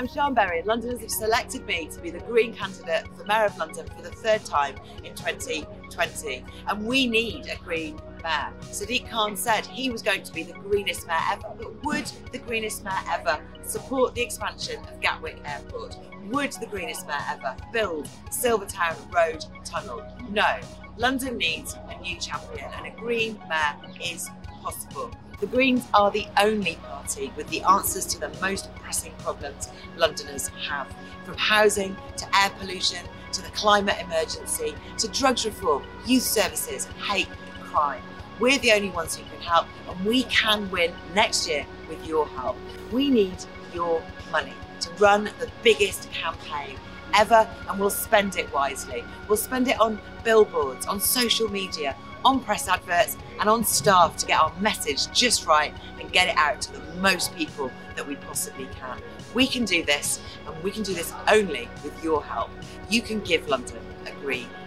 I'm Siân Berry. Londoners have selected me to be the Green candidate for Mayor of London for the third time in 2020. And we need a Green Mayor. Sadiq Khan said he was going to be the greenest mayor ever, but would the greenest mayor ever support the expansion of Gatwick Airport? Would the greenest mayor ever build Silvertown Road Tunnel? No. London needs a new champion, and a Green Mayor is possible. The Greens are the only party with the answers to the most pressing problems Londoners have, from housing to air pollution to the climate emergency to drugs reform, youth services, hate and crime. We're the only ones who can help, and we can win next year with your help. We need your money to run the biggest campaign ever, and we'll spend it wisely. We'll spend it on billboards, on social media, on press adverts and on staff to get our message just right and get it out to the most people that we possibly can. We can do this, and we can do this only with your help. You can give London a green